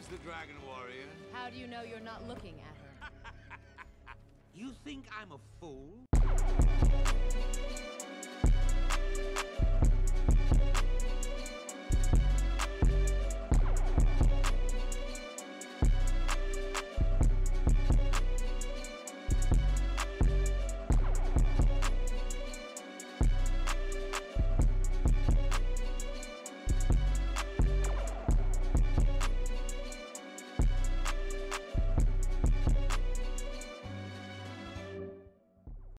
There's the Dragon Warrior. How do you know you're not looking at her? You think I'm a fool?